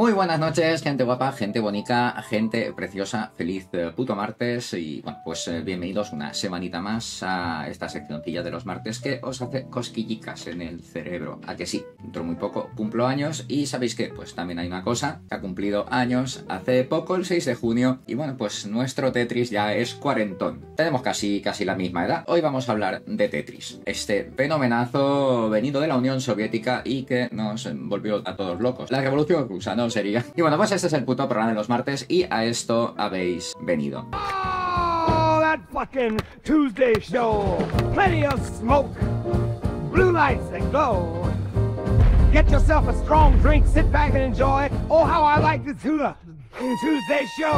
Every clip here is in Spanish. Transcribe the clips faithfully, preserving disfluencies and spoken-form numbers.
Muy buenas noches, gente guapa, gente bonita, gente preciosa, feliz eh, puto martes y bueno, pues eh, bienvenidos una semanita más a esta seccioncilla de los martes que os hace cosquillicas en el cerebro. A que sí, dentro muy poco cumplo años y ¿sabéis qué? Pues también hay una cosa que ha cumplido años hace poco, el seis de junio, y bueno, pues nuestro Tetris ya es cuarentón. Tenemos casi, casi la misma edad. Hoy vamos a hablar de Tetris, este fenomenazo venido de la Unión Soviética y que nos volvió a todos locos. La revolución rusa, ¿no? No sería. Y bueno, pues este es el puto programa de los martes y a esto habéis venido. Oh, that fucking Tuesday show. Plenty of smoke, blue lights and glow. Get yourself a strong drink, sit back and enjoy. Oh, how I like the Tuesday show.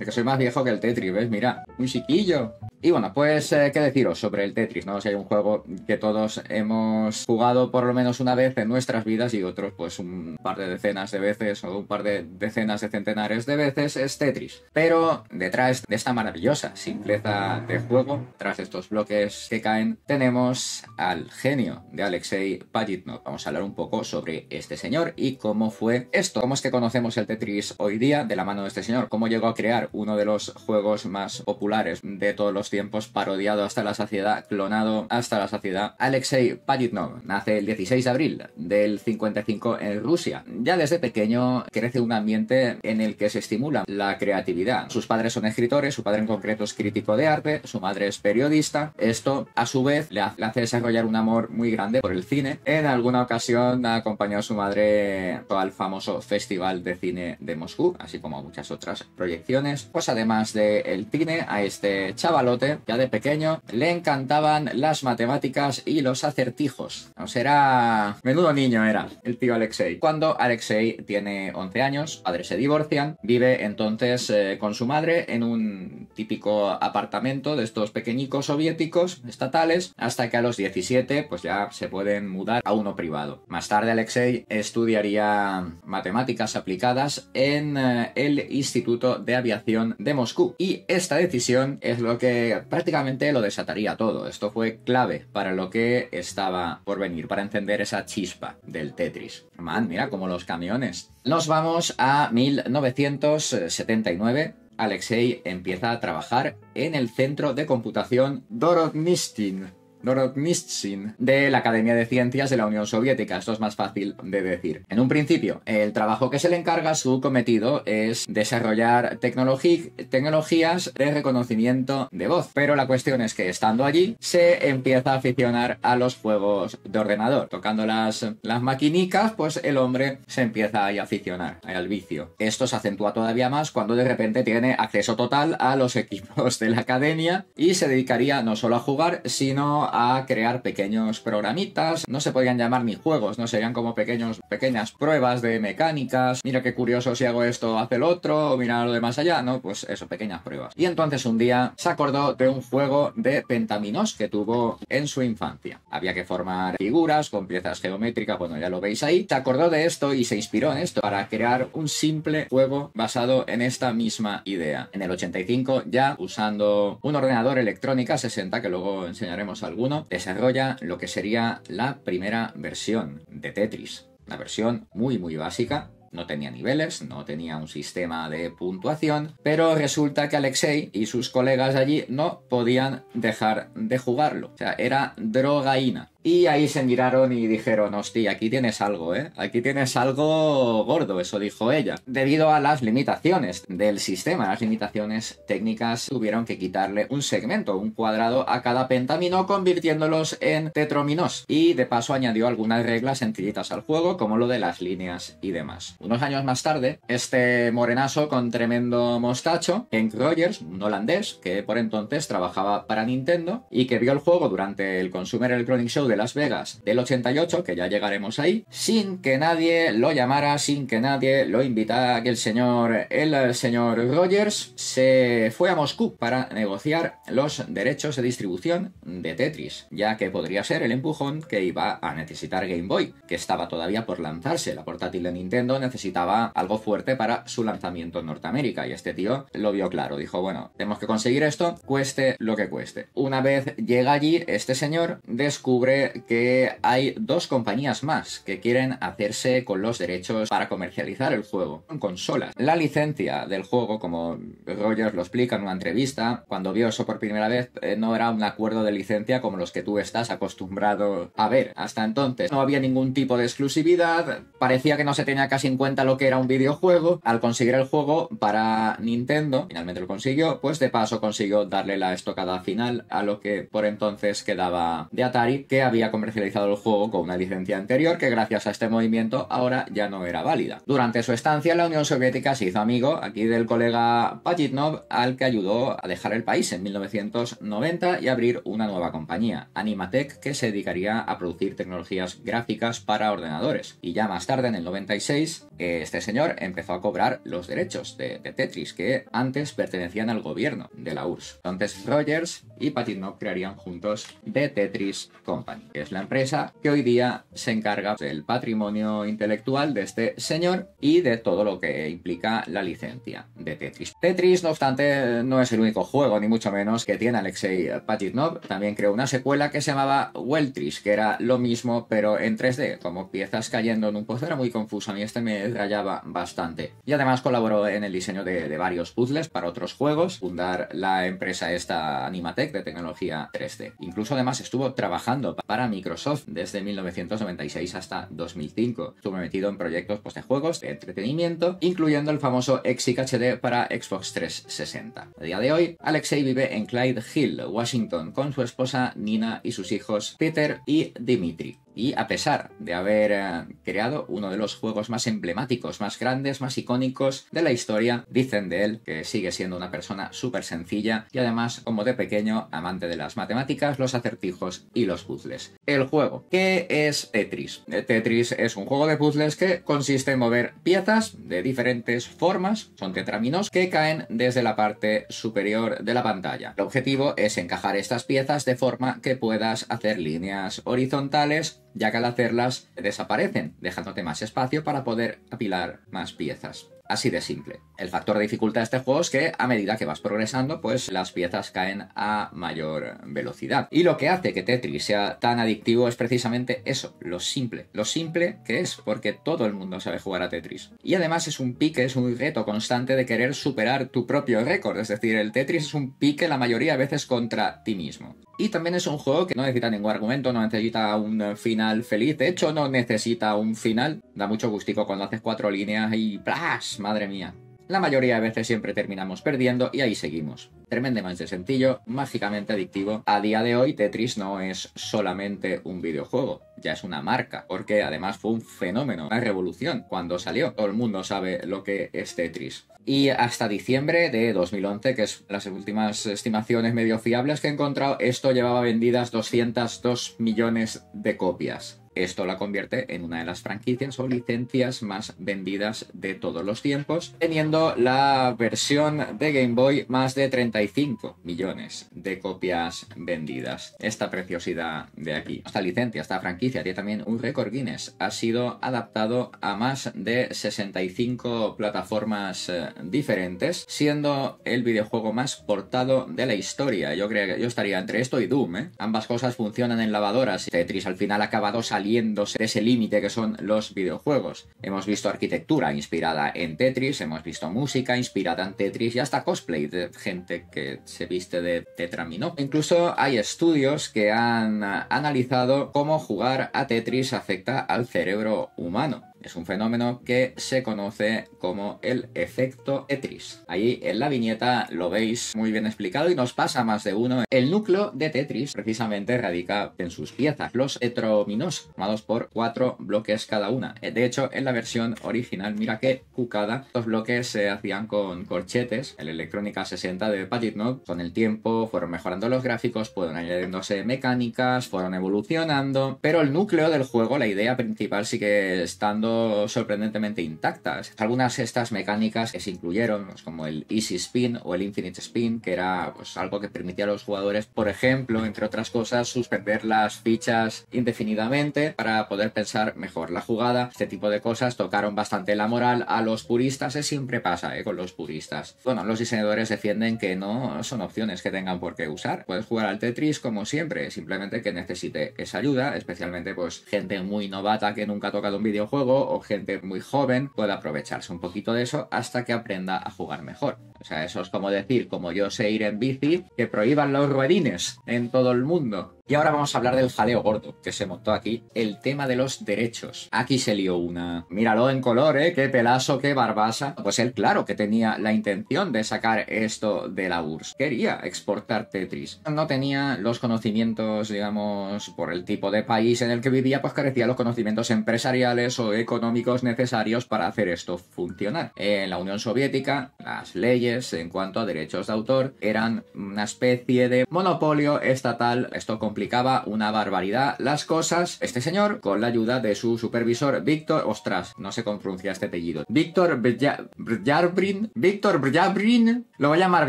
Que soy más viejo que el Tetris, ¿ves? Mira, un chiquillo. Y bueno, pues eh, qué deciros sobre el Tetris, ¿no? O sea, hay un juego que todos hemos jugado por lo menos una vez en nuestras vidas y otros pues un par de decenas de veces o un par de decenas de centenares de veces, es Tetris. Pero detrás de esta maravillosa simpleza de juego, tras estos bloques que caen, tenemos al genio de Alexey Pajitnov. Vamos a hablar un poco sobre este señor y cómo fue esto, cómo es que conocemos el Tetris hoy día de la mano de este señor, cómo llegó a crear uno de los juegos más populares de todos los tiempos, parodiado hasta la saciedad, clonado hasta la saciedad. Alexey Pajitnov nace el dieciséis de abril del cincuenta y cinco en Rusia. Ya desde pequeño crece un ambiente en el que se estimula la creatividad. Sus padres son escritores, su padre en concreto es crítico de arte, su madre es periodista. Esto a su vez le hace desarrollar un amor muy grande por el cine. En alguna ocasión acompañó a su madre al famoso Festival de Cine de Moscú, así como a muchas otras proyecciones. Pues además del cine, a este chavalote ya de pequeño le encantaban las matemáticas y los acertijos. O sea, era... menudo niño era el tío Alexey. Cuando Alexey tiene once años, sus padres se divorcian, vive entonces eh, con su madre en un típico apartamento de estos pequeñicos soviéticos estatales, hasta que a los diecisiete pues ya se pueden mudar a uno privado. Más tarde Alexey estudiaría matemáticas aplicadas en eh, el Instituto de Aviación de Moscú, y esta decisión es lo que prácticamente lo desataría todo. Esto fue clave para lo que estaba por venir, para encender esa chispa del Tetris. Man, mira, como los camiones. Nos vamos a mil novecientos setenta y nueve. Alexey empieza a trabajar en el centro de computación Dorodnitsyn. Dorodnitsyn, de la Academia de Ciencias de la Unión Soviética. Esto es más fácil de decir. En un principio, el trabajo que se le encarga, su cometido, es desarrollar tecnologías de reconocimiento de voz. Pero la cuestión es que, estando allí, se empieza a aficionar a los juegos de ordenador. Tocando las, las maquinicas, pues el hombre se empieza a aficionar al vicio. Esto se acentúa todavía más cuando de repente tiene acceso total a los equipos de la Academia y se dedicaría no solo a jugar, sino a a crear pequeños programitas. No se podían llamar ni juegos, no serían como pequeños, pequeñas pruebas de mecánicas. Mira qué curioso, si hago esto hace el otro, o mira lo de más allá, no, pues eso, pequeñas pruebas. Y entonces un día se acordó de un juego de pentaminos que tuvo en su infancia. Había que formar figuras con piezas geométricas, bueno, ya lo veis ahí. Se acordó de esto y se inspiró en esto para crear un simple juego basado en esta misma idea. En el ochenta y cinco, ya usando un ordenador Electrónica sesenta, que luego enseñaremos algunos, desarrolla lo que sería la primera versión de Tetris. Una versión muy muy básica. No tenía niveles, no tenía un sistema de puntuación, pero resulta que Alexey y sus colegas allí no podían dejar de jugarlo. O sea, era drogaína. Y ahí se miraron y dijeron, hostia, aquí tienes algo, ¿eh? Aquí tienes algo gordo, eso dijo ella. Debido a las limitaciones del sistema, las limitaciones técnicas, tuvieron que quitarle un segmento, un cuadrado a cada pentamino, convirtiéndolos en tetrominos. Y de paso añadió algunas reglas sencillitas al juego, como lo de las líneas y demás. Unos años más tarde, este morenazo con tremendo mostacho, Henk Rogers, un holandés, que por entonces trabajaba para Nintendo, y que vio el juego durante el Consumer Electronic Show de Las Vegas del ochenta y ocho, que ya llegaremos ahí, sin que nadie lo llamara, sin que nadie lo invitara, que el señor, el, el señor Rogers se fue a Moscú para negociar los derechos de distribución de Tetris, ya que podría ser el empujón que iba a necesitar Game Boy, que estaba todavía por lanzarse. La portátil de Nintendo necesitaba algo fuerte para su lanzamiento en Norteamérica, y este tío lo vio claro, dijo, bueno, tenemos que conseguir esto, cueste lo que cueste. Una vez llega allí, este señor descubre que hay dos compañías más que quieren hacerse con los derechos para comercializar el juego en consolas. La licencia del juego, como Rogers lo explica en una entrevista, cuando vio eso por primera vez, no era un acuerdo de licencia como los que tú estás acostumbrado a ver. Hasta entonces no había ningún tipo de exclusividad, parecía que no se tenía casi en cuenta lo que era un videojuego. Al conseguir el juego para Nintendo, finalmente lo consiguió, pues de paso consiguió darle la estocada final a lo que por entonces quedaba de Atari, que había comercializado el juego con una licencia anterior que gracias a este movimiento ahora ya no era válida. Durante su estancia en la Unión Soviética se hizo amigo aquí del colega Pajitnov, al que ayudó a dejar el país en mil novecientos noventa y abrir una nueva compañía, AnimaTek, que se dedicaría a producir tecnologías gráficas para ordenadores. Y ya más tarde, en el noventa y seis, este señor empezó a cobrar los derechos de, de Tetris, que antes pertenecían al gobierno de la U R S S. Entonces Rogers y Pajitnov crearían juntos The Tetris Company, que es la empresa que hoy día se encarga del patrimonio intelectual de este señor y de todo lo que implica la licencia de Tetris. Tetris, no obstante, no es el único juego, ni mucho menos, que tiene Alexey Pajitnov. También creó una secuela que se llamaba Weltris, que era lo mismo pero en tres D, como piezas cayendo en un pozo. Era muy confuso, a mí este me rayaba bastante. Y además colaboró en el diseño de, de varios puzzles para otros juegos, fundar la empresa esta AnimaTek de tecnología tres D. Incluso además estuvo trabajando para Microsoft desde mil novecientos noventa y seis hasta dos mil cinco. Estuvo metido en proyectos pues, de juegos, de entretenimiento, incluyendo el famoso X I K H D para Xbox trescientos sesenta. A día de hoy, Alexey vive en Clyde Hill, Washington, con su esposa Nina y sus hijos Peter y Dimitri. Y a pesar de haber eh, creado uno de los juegos más emblemáticos, más grandes, más icónicos de la historia, dicen de él que sigue siendo una persona súper sencilla y además, como de pequeño, amante de las matemáticas, los acertijos y los puzzles. El juego. ¿Qué es Tetris? Tetris es un juego de puzzles que consiste en mover piezas de diferentes formas, son tetraminos, que caen desde la parte superior de la pantalla. El objetivo es encajar estas piezas de forma que puedas hacer líneas horizontales, ya que al hacerlas desaparecen, dejándote más espacio para poder apilar más piezas. Así de simple. El factor de dificultad de este juego es que a medida que vas progresando, pues las piezas caen a mayor velocidad. Y lo que hace que Tetris sea tan adictivo es precisamente eso, lo simple. Lo simple que es, porque todo el mundo sabe jugar a Tetris. Y además es un pique, es un reto constante de querer superar tu propio récord. Es decir, el Tetris es un pique la mayoría de veces contra ti mismo. Y también es un juego que no necesita ningún argumento, no necesita un final feliz. De hecho, no necesita un final. Da mucho gustico cuando haces cuatro líneas y ¡plas! Madre mía. La mayoría de veces siempre terminamos perdiendo y ahí seguimos. Tremendamente sencillo, mágicamente adictivo. A día de hoy Tetris no es solamente un videojuego, ya es una marca, porque además fue un fenómeno, una revolución cuando salió. Todo el mundo sabe lo que es Tetris. Y hasta diciembre de dos mil once, que es las últimas estimaciones medio fiables que he encontrado, esto llevaba vendidas doscientos dos millones de copias. Esto la convierte en una de las franquicias o licencias más vendidas de todos los tiempos, teniendo la versión de Game Boy más de treinta y cinco millones de copias vendidas. Esta preciosidad de aquí. Esta licencia, esta franquicia tiene también un récord Guinness. Ha sido adaptado a más de sesenta y cinco plataformas diferentes, siendo el videojuego más portado de la historia. Yo creo que yo estaría entre esto y Doom, ¿eh? Ambas cosas funcionan en lavadoras. Tetris al final ha acabado saliendo de ese límite que son los videojuegos. Hemos visto arquitectura inspirada en Tetris, hemos visto música inspirada en Tetris y hasta cosplay de gente que se viste de tetramino. Incluso hay estudios que han analizado cómo jugar a Tetris afecta al cerebro humano. Es un fenómeno que se conoce como el efecto Tetris. Ahí en la viñeta lo veis muy bien explicado y nos pasa más de uno. El núcleo de Tetris precisamente radica en sus piezas, los heterominos, formados por cuatro bloques cada una. De hecho, en la versión original, mira qué cucada, estos bloques se hacían con corchetes. El Electrónica sesenta de Pajitnov, con el tiempo fueron mejorando los gráficos, fueron añadiéndose mecánicas, fueron evolucionando, pero el núcleo del juego, la idea principal, sigue estando sorprendentemente intacta. Algunas de estas mecánicas que se incluyeron, como el Easy Spin o el Infinite Spin, que era pues, algo que permitía a los jugadores, por ejemplo, entre otras cosas, suspender las fichas indefinidamente para poder pensar mejor la jugada. Este tipo de cosas tocaron bastante la moral a los puristas, que siempre pasa ¿eh? con los puristas. Bueno, los diseñadores defienden que no son opciones que tengan por qué usar. Puedes jugar al Tetris como siempre, simplemente que necesite esa ayuda, especialmente pues gente muy novata que nunca ha tocado un videojuego o gente muy joven puede aprovecharse un poquito de eso hasta que aprenda a jugar mejor. O sea, eso es como decir, como yo sé ir en bici, que prohíban los ruedines en todo el mundo. Y ahora vamos a hablar del jaleo gordo que se montó aquí, el tema de los derechos. Aquí se lió una. Míralo en color, ¿eh? Qué pelazo, qué barbasa. Pues él, claro, que tenía la intención de sacar esto de la U R S S. Quería exportar Tetris. No tenía los conocimientos, digamos, por el tipo de país en el que vivía, pues carecía los conocimientos empresariales o económicos necesarios para hacer esto funcionar. En la Unión Soviética, las leyes en cuanto a derechos de autor eran una especie de monopolio estatal. Esto complicó Complicaba una barbaridad las cosas. Este señor, con la ayuda de su supervisor Víctor, ostras, no sé cómo pronuncia este apellido, Víctor Brjabrin, Víctor Brjabrin, lo voy a llamar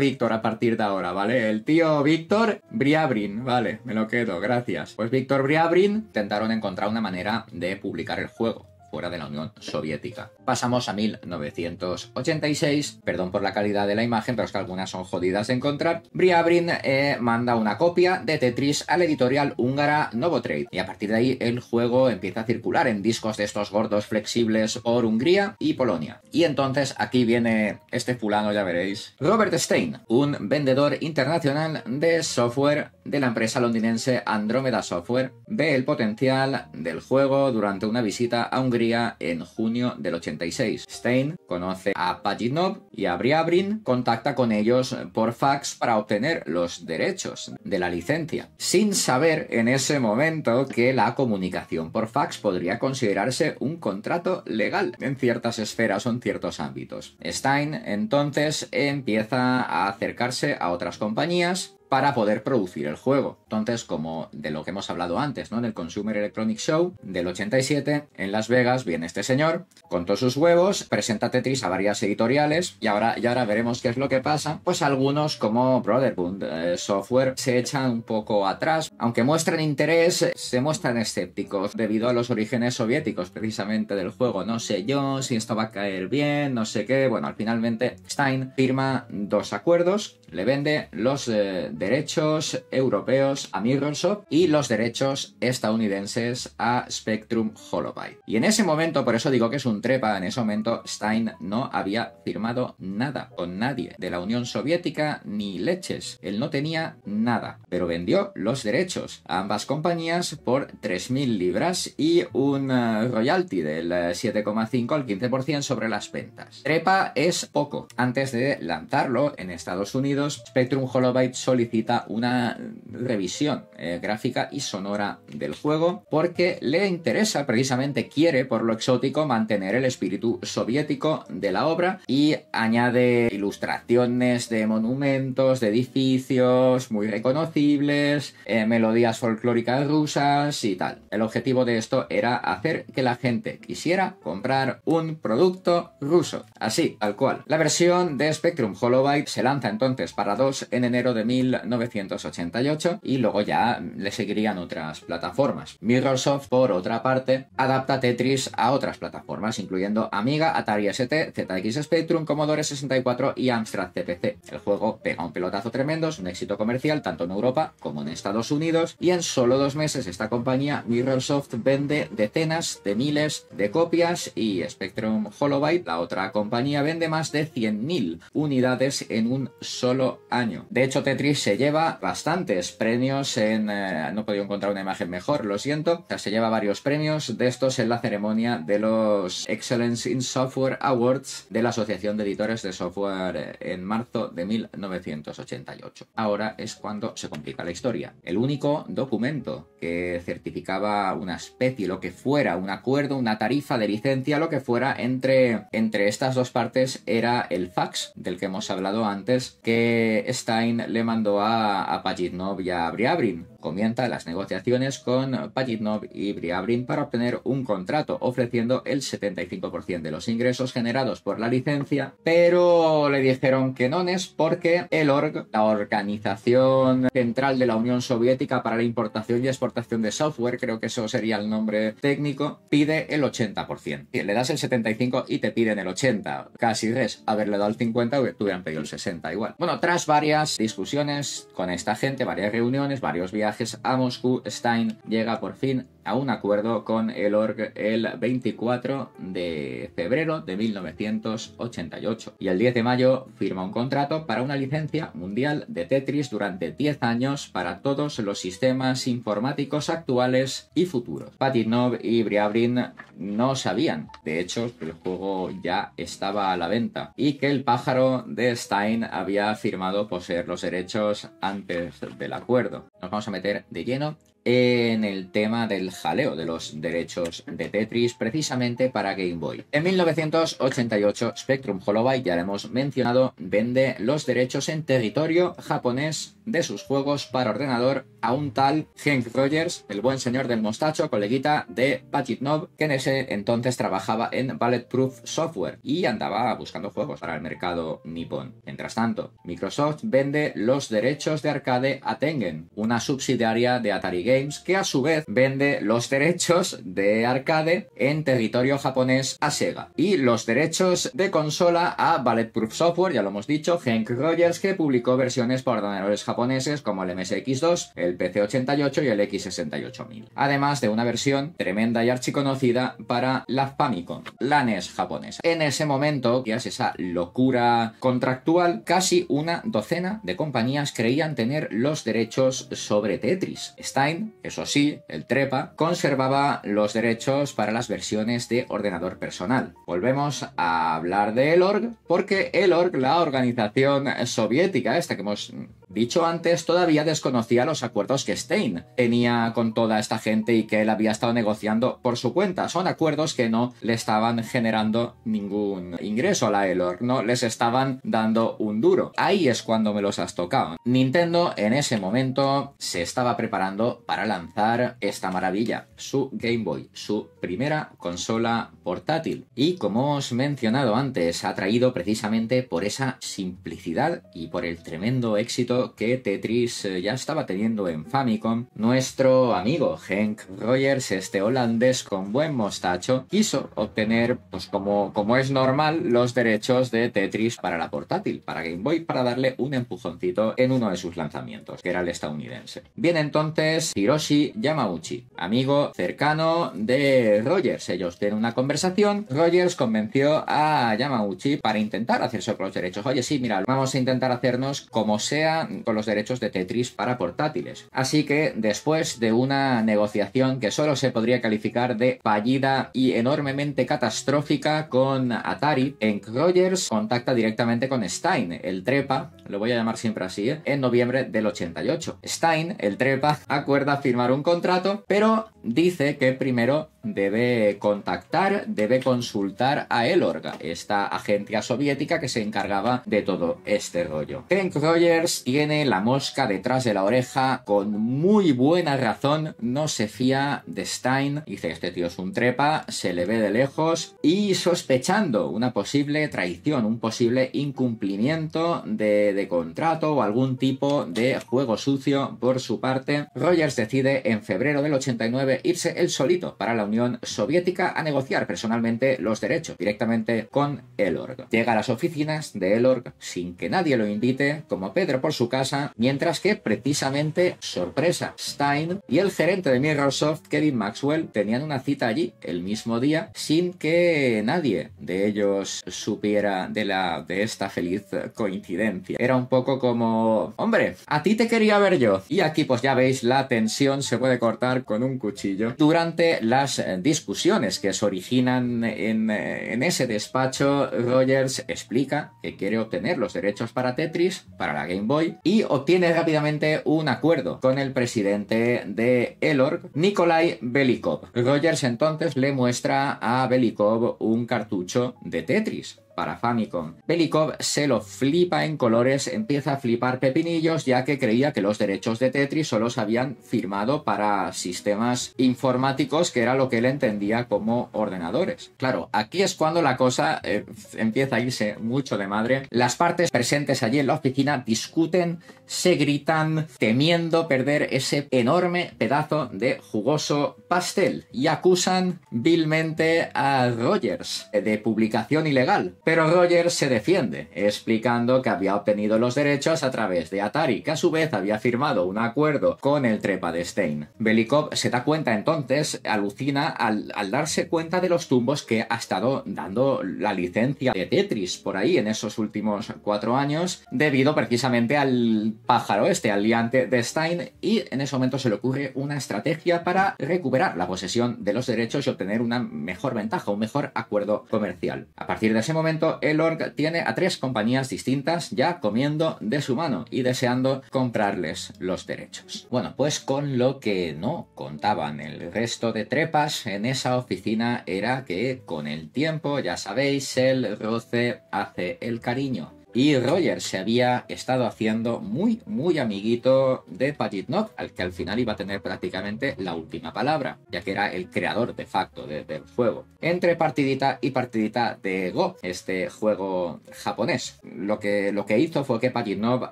Víctor a partir de ahora, ¿vale? El tío Víctor Brjabrin, vale, me lo quedo, gracias. Pues Víctor Brjabrin intentaron encontrar una manera de publicar el juego fuera de la Unión Soviética. Pasamos a mil novecientos ochenta y seis, perdón por la calidad de la imagen, pero es que algunas son jodidas de encontrar. Brjabrin eh, manda una copia de Tetris a la editorial húngara Novotrade, y a partir de ahí el juego empieza a circular en discos de estos gordos flexibles por Hungría y Polonia. Y entonces aquí viene este fulano, ya veréis, Robert Stein, un vendedor internacional de software de la empresa londinense Andromeda Software. Ve el potencial del juego durante una visita a Hungría en junio del ochenta y seis. Stein conoce a Pajitnov y a Brjabrin, contacta con ellos por fax para obtener los derechos de la licencia, sin saber en ese momento que la comunicación por fax podría considerarse un contrato legal en ciertas esferas o en ciertos ámbitos. Stein entonces empieza a acercarse a otras compañías para poder producir el juego. Entonces, como de lo que hemos hablado antes, ¿no? En el Consumer Electronic Show del ochenta y siete, en Las Vegas, viene este señor, con todos sus huevos, presenta Tetris a varias editoriales, y ahora, y ahora veremos qué es lo que pasa. Pues algunos, como Brotherhood eh, Software, se echan un poco atrás. Aunque muestran interés, se muestran escépticos debido a los orígenes soviéticos, precisamente, del juego. No sé yo si esto va a caer bien, no sé qué. Bueno, finalmente Stein firma dos acuerdos, le vende los eh, derechos europeos a Microsoft y los derechos estadounidenses a Spectrum Holobyte. Y en ese momento, por eso digo que es un trepa, en ese momento Stein no había firmado nada con nadie de la Unión Soviética ni leches. Él no tenía nada, pero vendió los derechos a ambas compañías por tres mil libras y un royalty del siete coma cinco al quince por ciento sobre las ventas. Trepa es poco. Antes de lanzarlo en Estados Unidos, Spectrum Holobyte solicitó Cita una revisión eh, gráfica y sonora del juego porque le interesa, precisamente quiere por lo exótico mantener el espíritu soviético de la obra, y añade ilustraciones de monumentos, de edificios muy reconocibles, eh, melodías folclóricas rusas y tal. El objetivo de esto era hacer que la gente quisiera comprar un producto ruso, así, tal cual. La versión de Spectrum Holobyte se lanza entonces para dos en enero de mil novecientos ochenta y ocho y luego ya le seguirían otras plataformas. Microsoft, por otra parte, adapta Tetris a otras plataformas, incluyendo Amiga, Atari S T, Z X Spectrum, Commodore sesenta y cuatro y Amstrad C P C. El juego pega un pelotazo tremendo, es un éxito comercial tanto en Europa como en Estados Unidos, y en solo dos meses esta compañía, Microsoft, vende decenas de miles de copias, y Spectrum Holobyte, la otra compañía, vende más de cien mil unidades en un solo año. De hecho, Tetris se se lleva bastantes premios en... Eh, no he podido encontrar una imagen mejor, lo siento. Se lleva varios premios de estos en la ceremonia de los Excellence in Software Awards de la Asociación de Editores de Software en marzo de mil novecientos ochenta y ocho. Ahora es cuando se complica la historia. El único documento que certificaba una especie, lo que fuera, un acuerdo, una tarifa de licencia, lo que fuera, entre, entre estas dos partes era el fax del que hemos hablado antes, que Stein le mandó a, a Pajitnov y a Brjabrin. Comienza las negociaciones con Pajitnov y Brjabrin para obtener un contrato, ofreciendo el setenta y cinco por ciento de los ingresos generados por la licencia, pero le dijeron que no es porque Elorg, la Organización Central de la Unión Soviética para la Importación y Exportación de Software, creo que eso sería el nombre técnico, pide el ochenta por ciento. Le das el setenta y cinco por ciento y te piden el ochenta por ciento. Casi es haberle dado el cincuenta por ciento, te hubieran pedido el sesenta por ciento igual. Bueno, tras varias discusiones con esta gente, varias reuniones, varios viajes a Moscú, Stein llega por fin a un acuerdo con Elorg el veinticuatro de febrero de mil novecientos ochenta y ocho y el diez de mayo firma un contrato para una licencia mundial de Tetris durante diez años para todos los sistemas informáticos actuales y futuros. Pajitnov y Brjabrin no sabían, de hecho, que el juego ya estaba a la venta y que el pájaro de Stein había firmado poseer los derechos antes del acuerdo. Nos vamos a meter de lleno en el tema del jaleo de los derechos de Tetris, precisamente para Game Boy. En mil novecientos ochenta y ocho, Spectrum Holobyte, ya lo hemos mencionado, vende los derechos en territorio japonés de sus juegos para ordenador a un tal Henk Rogers, el buen señor del mostacho, coleguita de Pajitnov, que en ese entonces trabajaba en Bulletproof Software y andaba buscando juegos para el mercado nipón. Mientras tanto, Microsoft vende los derechos de arcade a Tengen, una subsidiaria de Atari Games, que a su vez vende los derechos de arcade en territorio japonés a Sega y los derechos de consola a Bulletproof Software, ya lo hemos dicho, Henk Rogers, que publicó versiones para ordenadores japoneses como el M S X dos, el P C ochenta y ocho y el X sesenta y ocho mil, además de una versión tremenda y archiconocida para la Famicom, la N E S japonesa. En ese momento, que es esa locura contractual, casi una docena de compañías creían tener los derechos sobre Tetris. Stein, eso sí, el trepa, conservaba los derechos para las versiones de ordenador personal. Volvemos a hablar de Elorg, porque Elorg, la organización soviética esta que hemos dicho antes, todavía desconocía los acuerdos que Stein tenía con toda esta gente y que él había estado negociando por su cuenta. Son acuerdos que no le estaban generando ningún ingreso a la Elorg, no les estaban dando un duro. Ahí es cuando me los has tocado. Nintendo en ese momento se estaba preparando para lanzar esta maravilla, su Game Boy, su primera consola portátil. Y como os he mencionado antes, ha atraído precisamente por esa simplicidad y por el tremendo éxito que Tetris ya estaba teniendo en Famicom. Nuestro amigo Henk Rogers, este holandés con buen mostacho, quiso obtener, pues como, como es normal, los derechos de Tetris para la portátil, para Game Boy, para darle un empujoncito en uno de sus lanzamientos, que era el estadounidense. Bien, entonces, Hiroshi Yamauchi, amigo cercano de Rogers. Ellos tienen una conversación. Rogers convenció a Yamauchi para intentar hacerse con los derechos. Oye, sí, mira, vamos a intentar hacernos como sea con los derechos de Tetris para portátiles. Así que, después de una negociación que solo se podría calificar de fallida y enormemente catastrófica con Atari, Henk Rogers contacta directamente con Stein, el trepa, lo voy a llamar siempre así, ¿eh? En noviembre del ochenta y ocho. Stein, el trepa, acuerda a firmar un contrato, pero dice que primero debe contactar, debe consultar a Elorg, esta agencia soviética que se encargaba de todo este rollo. Henk Rogers tiene la mosca detrás de la oreja con muy buena razón, no se fía de Stein, dice este tío es un trepa, se le ve de lejos, y sospechando una posible traición, un posible incumplimiento de, de contrato o algún tipo de juego sucio por su parte, Rogers decide en febrero del ochenta y nueve diecinueve irse él solito para la Unión Soviética a negociar personalmente los derechos directamente con Elorg. Llega a las oficinas de Elorg sin que nadie lo invite, como Pedro por su casa, mientras que precisamente, sorpresa, Stein y el gerente de Mirrorsoft, Kevin Maxwell, tenían una cita allí el mismo día sin que nadie de ellos supiera de, la, de esta feliz coincidencia. Era un poco como, hombre, a ti te quería ver yo. Y aquí pues ya veis, la tensión se puede cortar con un cuchillo. Durante las discusiones que se originan en, en ese despacho, Rogers explica que quiere obtener los derechos para Tetris, para la Game Boy, y obtiene rápidamente un acuerdo con el presidente de Elorg, Nikolai Belikov. Rogers entonces le muestra a Belikov un cartucho de Tetris para Famicom. Belikov se lo flipa en colores, empieza a flipar pepinillos, ya que creía que los derechos de Tetris solo se habían firmado para sistemas informáticos, que era lo que él entendía como ordenadores. Claro, aquí es cuando la cosa eh, empieza a irse mucho de madre. Las partes presentes allí en la oficina discuten, se gritan, temiendo perder ese enorme pedazo de jugoso pastel, y acusan vilmente a Rogers de publicación ilegal. Pero Rogers se defiende, explicando que había obtenido los derechos a través de Atari, que a su vez había firmado un acuerdo con el trepa de Stein. Belikov se da cuenta entonces, alucina al, al darse cuenta de los tumbos que ha estado dando la licencia de Tetris por ahí en esos últimos cuatro años, debido precisamente al pájaro este, al liante de Stein, y en ese momento se le ocurre una estrategia para recuperar la posesión de los derechos y obtener una mejor ventaja, un mejor acuerdo comercial. A partir de ese momento, Elorg tiene a tres compañías distintas ya comiendo de su mano y deseando comprarles los derechos. Bueno, pues con lo que no contaban el resto de trepas en esa oficina era que con el tiempo, ya sabéis, el roce hace el cariño. Y Rogers se había estado haciendo muy, muy amiguito de Pajitnov, al que al final iba a tener prácticamente la última palabra, ya que era el creador de facto de, del juego. Entre partidita y partidita de Go, este juego japonés, lo que, lo que hizo fue que Pajitnov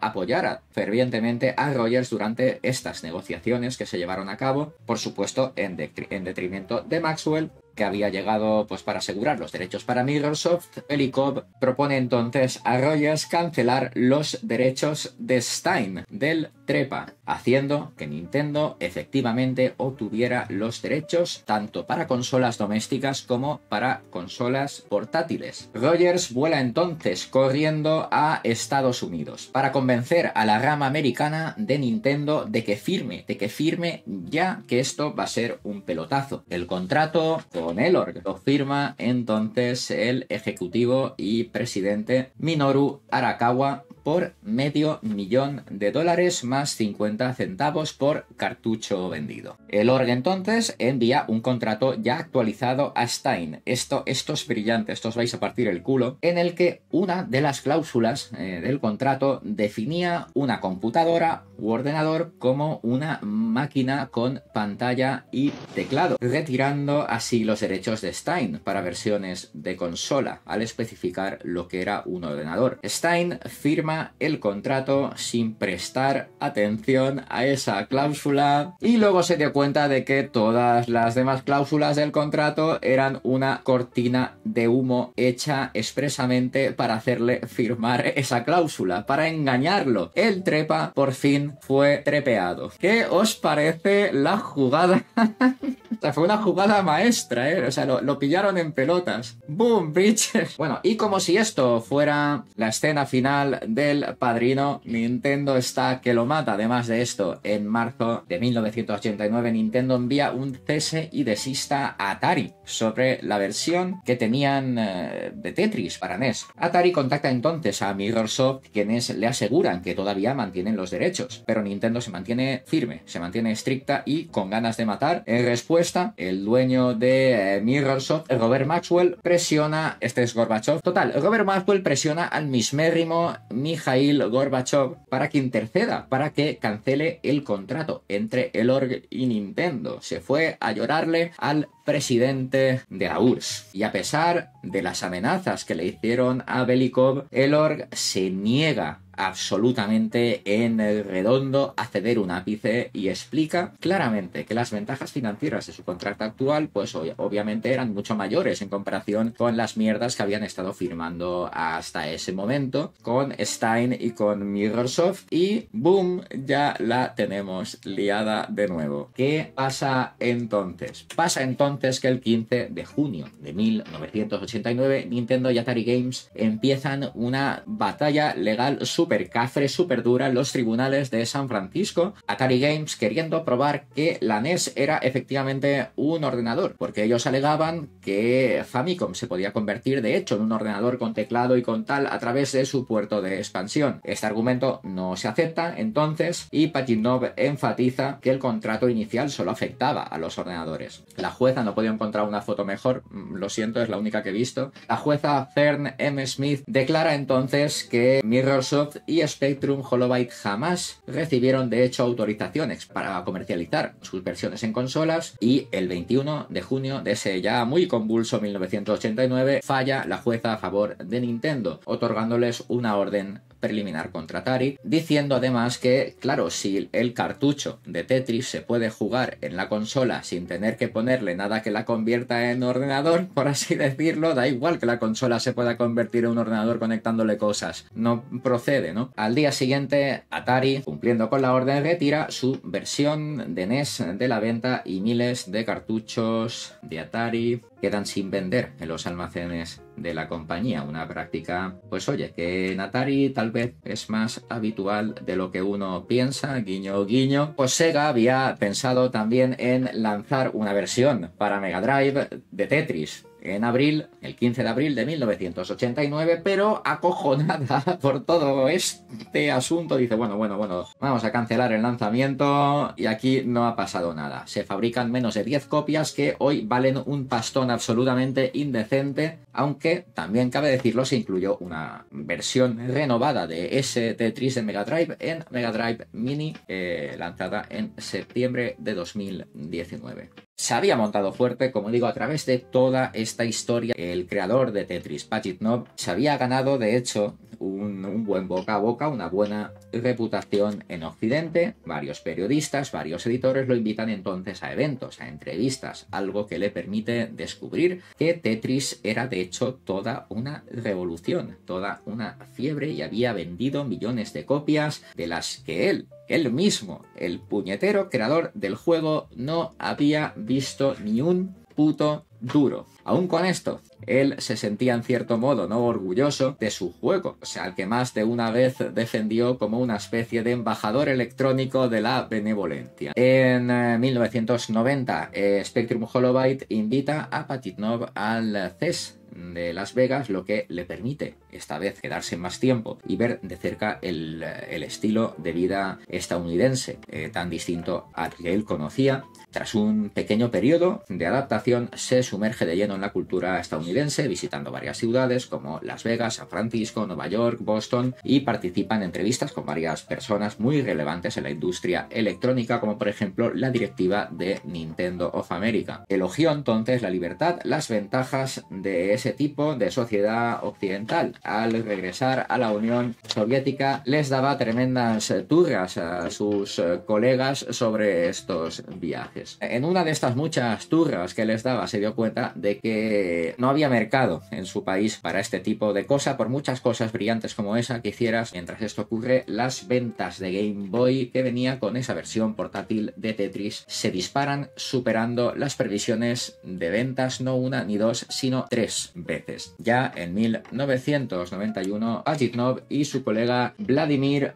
apoyara fervientemente a Rogers durante estas negociaciones que se llevaron a cabo, por supuesto en, de, en detrimento de Maxwell, que había llegado pues para asegurar los derechos para Microsoft. Belikov propone entonces a Rogers cancelar los derechos de Stein, del trepa, haciendo que Nintendo efectivamente obtuviera los derechos tanto para consolas domésticas como para consolas portátiles. Rogers vuela entonces corriendo a Estados Unidos para convencer a la rama americana de Nintendo de que firme, de que firme ya, que esto va a ser un pelotazo. El contrato con Elorg lo firma entonces el ejecutivo y presidente Minoru Arakawa por medio millón de dólares más cincuenta centavos por cartucho vendido. Elorg entonces envía un contrato ya actualizado a Stein. Esto, esto es brillante, esto os vais a partir el culo, en el que una de las cláusulas eh, del contrato definía una computadora u ordenador como una máquina con pantalla y teclado, retirando así los derechos de Stein para versiones de consola, al especificar lo que era un ordenador. Stein firma el contrato sin prestar atención a esa cláusula, y luego se dio cuenta de que todas las demás cláusulas del contrato eran una cortina de humo hecha expresamente para hacerle firmar esa cláusula, para engañarlo. El trepa por fin fue trepeado. ¿Qué os parece la jugada? O sea, fue una jugada maestra, ¿eh? O sea, lo, lo pillaron en pelotas. ¡Boom, bitches! Bueno, y como si esto fuera la escena final del Padrino, Nintendo está que lo mata. Además de esto, en marzo de mil novecientos ochenta y nueve, Nintendo envía un cese y desista a Atari sobre la versión que tenían eh, de Tetris para N E S. Atari contacta entonces a Mirrorsoft, quienes le aseguran que todavía mantienen los derechos, pero Nintendo se mantiene firme, se mantiene estricta y con ganas de matar. En respuesta, el dueño de eh, Mirrorsoft, Robert Maxwell, presiona, este es Gorbachov, total, Robert Maxwell presiona al mismérrimo Mijaíl Gorbachov para que interceda, para que cancele el contrato entre Elorg y Nintendo. Se fue a llorarle al presidente de la U R S S. Y a pesar de las amenazas que le hicieron a Belikov, Elorg se niega absolutamente en el redondo a ceder un ápice y explica claramente que las ventajas financieras de su contrato actual pues obviamente eran mucho mayores en comparación con las mierdas que habían estado firmando hasta ese momento con Stein y con Mirrorsoft, y boom, ya la tenemos liada de nuevo. ¿Qué pasa entonces? Pasa entonces que el quince de junio de mil novecientos ochenta y nueve Nintendo y Atari Games empiezan una batalla legal súper cafre, súper dura en los tribunales de San Francisco. Atari Games queriendo probar que la N E S era efectivamente un ordenador, porque ellos alegaban que Famicom se podía convertir de hecho en un ordenador con teclado y con tal a través de su puerto de expansión. Este argumento no se acepta entonces y Pajitnov enfatiza que el contrato inicial solo afectaba a los ordenadores. La jueza, no podía encontrar una foto mejor, lo siento, es la única que he visto, la jueza Fern M. Smith declara entonces que Mirrorsoft y Spectrum Holobyte jamás recibieron de hecho autorizaciones para comercializar sus versiones en consolas, y el veintiuno de junio de ese ya muy convulso mil novecientos ochenta y nueve falla la jueza a favor de Nintendo, otorgándoles una orden preliminar contra Atari, diciendo además que, claro, si el cartucho de Tetris se puede jugar en la consola sin tener que ponerle nada que la convierta en ordenador, por así decirlo, da igual que la consola se pueda convertir en un ordenador conectándole cosas, no procede, ¿no? Al día siguiente, Atari, cumpliendo con la orden, retira su versión de N E S de la venta y miles de cartuchos de Atari quedan sin vender en los almacenes de la compañía. Una práctica, pues oye, que en Atari tal vez es más habitual de lo que uno piensa, guiño guiño. Pues Sega había pensado también en lanzar una versión para Mega Drive de Tetris en abril, el quince de abril de mil novecientos ochenta y nueve, pero acojonada por todo este asunto dice, bueno, bueno, bueno, vamos a cancelar el lanzamiento, y aquí no ha pasado nada. Se fabrican menos de diez copias que hoy valen un pastón absolutamente indecente, aunque también cabe decirlo, se incluyó una versión renovada de ese Tetris de Mega Drive en Mega Drive Mini, eh, lanzada en septiembre de dos mil diecinueve. Se había montado fuerte, como digo, a través de toda esta historia. El creador de Tetris, Pajitnov, se había ganado, de hecho, un, un buen boca a boca, una buena reputación en Occidente. Varios periodistas, varios editores lo invitan entonces a eventos, a entrevistas, algo que le permite descubrir que Tetris era, de hecho, toda una revolución, toda una fiebre, y había vendido millones de copias de las que él, él mismo, el puñetero creador del juego, no había visto ni un puto duro. Aún con esto, él se sentía en cierto modo no orgulloso de su juego, o sea, al que más de una vez defendió como una especie de embajador electrónico de la benevolencia. En eh, mil novecientos noventa, eh, Spectrum Holobyte invita a Pajitnov al C E S de Las Vegas, lo que le permite esta vez quedarse más tiempo y ver de cerca el, el estilo de vida estadounidense, eh, tan distinto al que él conocía. Tras un pequeño periodo de adaptación, se sumerge de lleno en la cultura estadounidense, visitando varias ciudades como Las Vegas, San Francisco, Nueva York, Boston, y participa en entrevistas con varias personas muy relevantes en la industria electrónica, como por ejemplo la directiva de Nintendo of America. Elogió entonces la libertad, las ventajas de ese tipo de sociedad occidental. Al regresar a la Unión Soviética, les daba tremendas turras a sus colegas sobre estos viajes. En una de estas muchas turras que les daba, se dio cuenta de que no había mercado en su país para este tipo de cosa. Por muchas cosas brillantes como esa que hicieras, mientras esto ocurre, las ventas de Game Boy que venía con esa versión portátil de Tetris se disparan, superando las previsiones de ventas no una ni dos, sino tres veces. Ya en mil novecientos noventa y uno, Pajitnov y su colega Vladimir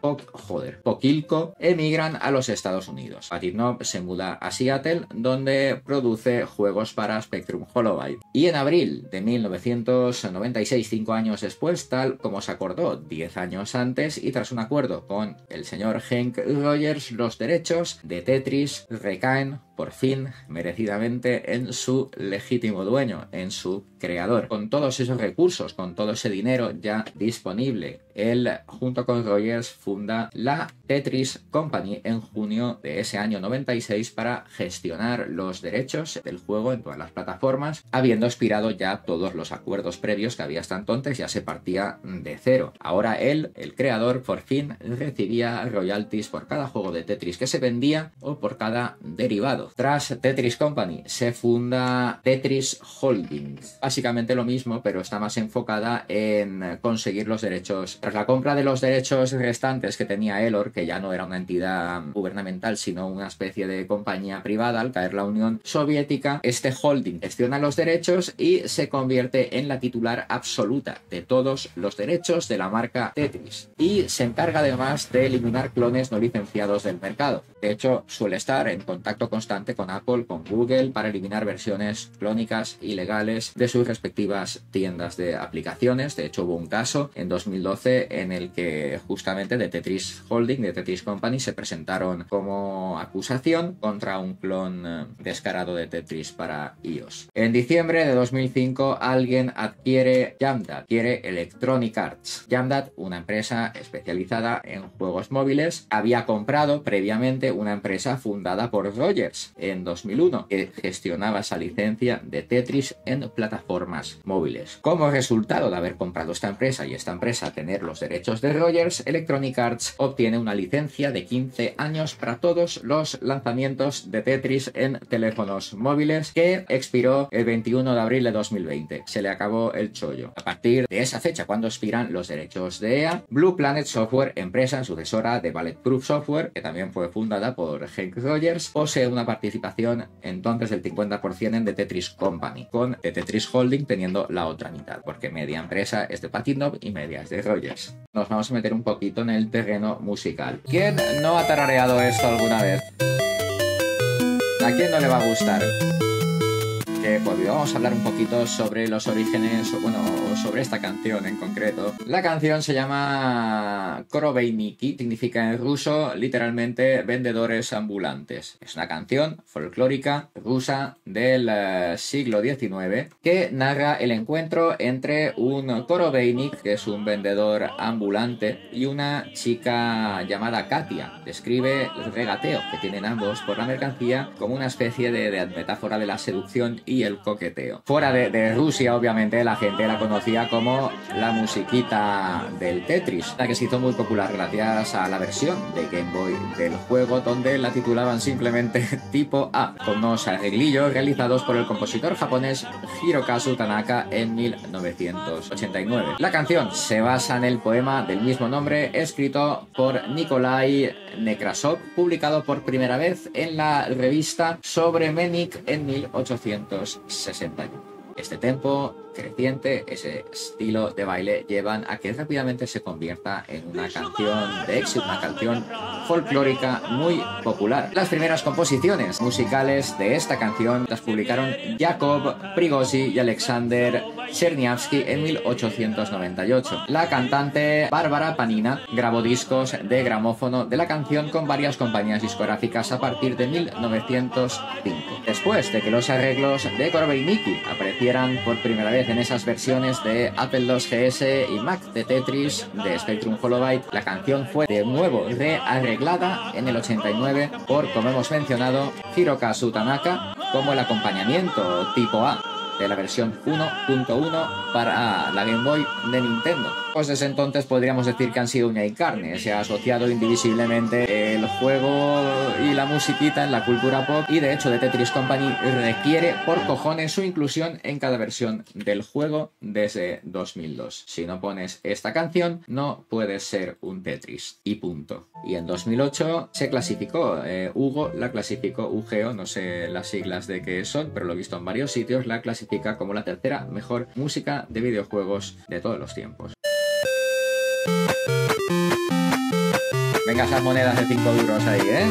Pokilko emigran a los Estados Unidos. Pajitnov se muda a Seattle, donde produce juegos para Spectrum Holobyte. Y en abril de mil novecientos noventa y seis, cinco años después, tal como se acordó diez años antes, y tras un acuerdo con el señor Henk Rogers, los derechos de Tetris recaen por fin, merecidamente, en su legítimo dueño, en su creador. Con todos esos recursos, con todo ese dinero ya disponible Él, junto con Rogers, funda la Tetris Company en junio de ese año noventa y seis para gestionar los derechos del juego en todas las plataformas, habiendo expirado ya todos los acuerdos previos que había hasta entonces, ya se partía de cero. Ahora él, el creador, por fin recibía royalties por cada juego de Tetris que se vendía o por cada derivado. Tras Tetris Company se funda Tetris Holdings, básicamente lo mismo, pero está más enfocada en conseguir los derechos. Tras la compra de los derechos restantes que tenía Elorg, que ya no era una entidad gubernamental sino una especie de compañía privada al caer la Unión Soviética, este holding gestiona los derechos y se convierte en la titular absoluta de todos los derechos de la marca Tetris, y se encarga además de eliminar clones no licenciados del mercado. De hecho, suele estar en contacto constante con Apple, con Google, para eliminar versiones clónicas ilegales de sus respectivas tiendas de aplicaciones. De hecho, hubo un caso en dos mil doce en el que justamente de Tetris Holding, de Tetris Company, se presentaron como acusación contra un clon descarado de Tetris para iOS. En diciembre de dos mil cinco alguien adquiere Jamdat, adquiere Electronic Arts. Jamdat, una empresa especializada en juegos móviles, había comprado previamente una empresa fundada por Rogers en dos mil uno que gestionaba esa licencia de Tetris en plataformas móviles. Como resultado de haber comprado esta empresa y esta empresa tener los derechos de Rogers, Electronic Arts obtiene una licencia de quince años para todos los lanzamientos de Tetris en teléfonos móviles, que expiró el veintiuno de abril de dos mil veinte. Se le acabó el chollo. A partir de esa fecha, cuando expiran los derechos de E A, Blue Planet Software, empresa sucesora de Bulletproof Software, que también fue fundada por Henk Rogers, posee una participación entonces del cincuenta por ciento en The Tetris Company, con The Tetris Holding teniendo la otra mitad, porque media empresa es de Pajitnov y media es de Rogers. Nos vamos a meter un poquito en el terreno musical. ¿Quién no ha tarareado esto alguna vez? ¿A quién no le va a gustar? Eh, pues vamos a hablar un poquito sobre los orígenes, o bueno, sobre esta canción en concreto. La canción se llama Korobeiniki, significa en ruso literalmente vendedores ambulantes. Es una canción folclórica rusa del eh, siglo diecinueve que narra el encuentro entre un Korobeinik, que es un vendedor ambulante, y una chica llamada Katia. Describe el regateo que tienen ambos por la mercancía como una especie de, de metáfora de la seducción y y el coqueteo. Fuera de, de Rusia, obviamente, la gente la conocía como la musiquita del Tetris, la que se hizo muy popular gracias a la versión de Game Boy del juego, donde la titulaban simplemente tipo A, con unos arreglillos realizados por el compositor japonés Hirokazu Tanaka en mil novecientos ochenta y nueve. La canción se basa en el poema del mismo nombre, escrito por Nikolai Nekrasov, publicado por primera vez en la revista Sobre Menik en mil ochocientos sesenta y uno. Este tempo creciente, ese estilo de baile, llevan a que rápidamente se convierta en una canción de éxito, una canción folclórica muy popular. Las primeras composiciones musicales de esta canción las publicaron Jakob Prigozhi y Alexander Cherniavsky en mil ochocientos noventa y ocho. La cantante Bárbara Panina grabó discos de gramófono de la canción con varias compañías discográficas a partir de mil novecientos cinco. Después de que los arreglos de Korobeiniki aparecieran por primera vez en esas versiones de Apple dos G S y Mac de Tetris de Spectrum Holobyte, la canción fue de nuevo rearreglada en el ochenta y nueve por, como hemos mencionado, Hirokazu Tanaka, como el acompañamiento tipo A de la versión uno punto uno para la Game Boy de Nintendo. Pues desde entonces podríamos decir que han sido uña y carne. Se ha asociado indivisiblemente el juego y la musiquita en la cultura pop, y de hecho The Tetris Company requiere por cojones su inclusión en cada versión del juego desde dos mil dos. Si no pones esta canción, no puedes ser un Tetris, y punto. Y en dos mil ocho se clasificó, eh, Hugo la clasificó, U G O, no sé las siglas de qué son, pero lo he visto en varios sitios, la clasificó como la tercera mejor música de videojuegos de todos los tiempos. Venga, esas monedas de cinco duros ahí, ¿eh?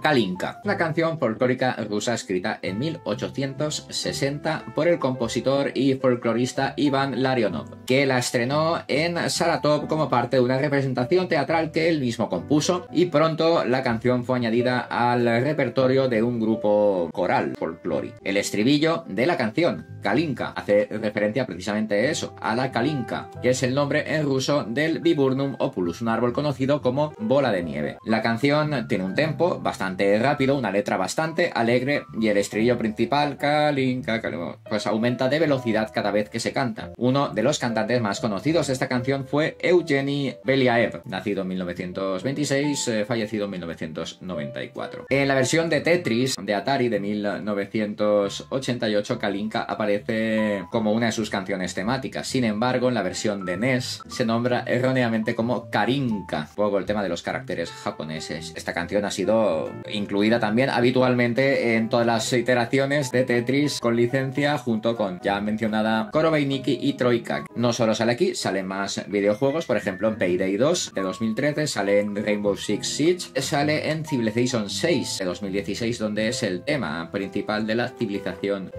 Kalinka, una canción folclórica rusa escrita en mil ochocientos sesenta por el compositor y folclorista Iván Larionov, que la estrenó en Saratov como parte de una representación teatral que él mismo compuso, y pronto la canción fue añadida al repertorio de un grupo coral folclórico. El estribillo de la canción, Kalinka, hace referencia precisamente a eso, a la Kalinka, que es el nombre en ruso del Viburnum opulus, un árbol conocido como bola de nieve. La canción tiene un tempo bastante rápido, una letra bastante alegre, y el estribillo principal, Kalinka, pues aumenta de velocidad cada vez que se canta. Uno de los cantantes más conocidos de esta canción fue Eugeni Beliaev, nacido en mil novecientos veintiséis, eh, fallecido en mil novecientos noventa y cuatro. En la versión de Tetris de Atari de mil novecientos ochenta y ocho, Kalinka aparece como una de sus canciones temáticas. Sin embargo, en la versión de N E S se nombra erróneamente como Karinka, un poco el tema de los caracteres japoneses. Esta canción ha sido incluida también habitualmente en todas las iteraciones de Tetris con licencia, junto con ya mencionada Korobeiniki y Troika. No solo sale aquí, salen más videojuegos, por ejemplo en Payday dos de dos mil trece, sale en Rainbow Six Siege, sale en Civilization seis de dos mil dieciséis, donde es el tema principal de la civilización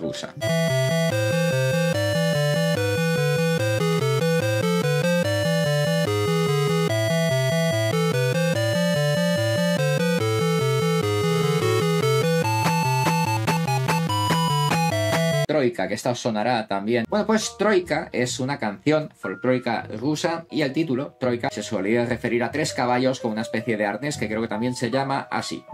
rusa. Troika, que esta os sonará también. Bueno, pues Troika es una canción folclórica rusa, y el título, Troika, se solía referir a tres caballos con una especie de arnés que creo que también se llama así.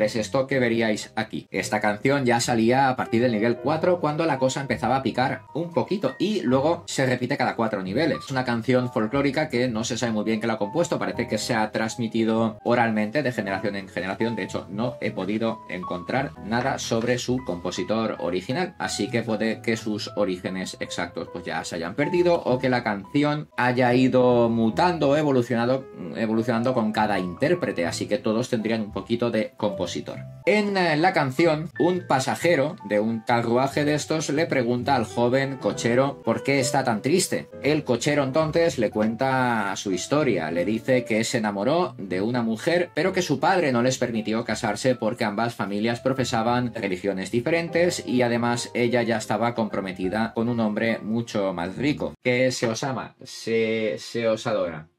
Es esto que veríais aquí. Esta canción ya salía a partir del nivel cuatro, cuando la cosa empezaba a picar un poquito, y luego se repite cada cuatro niveles. Es una canción folclórica que no se sabe muy bien que la ha compuesto, parece que se ha transmitido oralmente de generación en generación. De hecho, no he podido encontrar nada sobre su compositor original, así que puede que sus orígenes exactos pues ya se hayan perdido, o que la canción haya ido mutando o evolucionado, evolucionando con cada intérprete, así que todos tendrían un poquito de composición. En la canción, un pasajero de un carruaje de estos le pregunta al joven cochero por qué está tan triste. El cochero entonces le cuenta su historia, le dice que se enamoró de una mujer, pero que su padre no les permitió casarse porque ambas familias profesaban religiones diferentes, y además ella ya estaba comprometida con un hombre mucho más rico. ¿Qué se os ama? Se, se os adora.